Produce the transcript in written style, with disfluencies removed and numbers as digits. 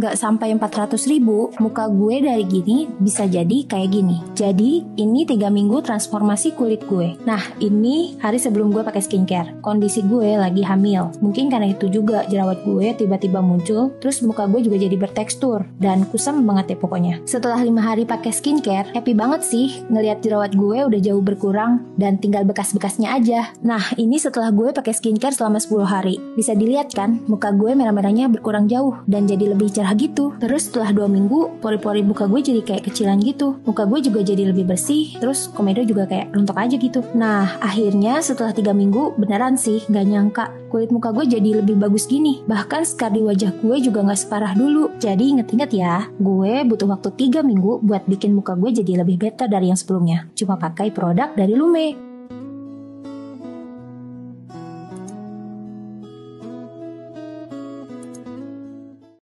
Gak sampai 400.000, muka gue dari gini bisa jadi kayak gini. Jadi, ini 3 minggu transformasi kulit gue. Nah, ini hari sebelum gue pakai skincare. Kondisi gue lagi hamil. Mungkin karena itu juga jerawat gue tiba-tiba muncul, terus muka gue juga jadi bertekstur. Dan kusam banget ya pokoknya. Setelah 5 hari pakai skincare, happy banget sih ngelihat jerawat gue udah jauh berkurang dan tinggal bekas-bekasnya aja. Nah, ini setelah gue pakai skincare selama 10 hari. Bisa dilihat kan, muka gue merah-merahnya berkurang jauh dan jadi lebih cerah gitu. Terus setelah 2 minggu, pori-pori muka gue jadi kayak kecilan gitu. Muka gue juga jadi lebih bersih. Terus komedo juga kayak rontok aja gitu. Nah, akhirnya setelah 3 minggu, beneran sih gak nyangka kulit muka gue jadi lebih bagus gini. Bahkan skar di wajah gue juga gak separah dulu. Jadi inget-inget ya, gue butuh waktu 3 minggu buat bikin muka gue jadi lebih better dari yang sebelumnya. Cuma pakai produk dari Lume.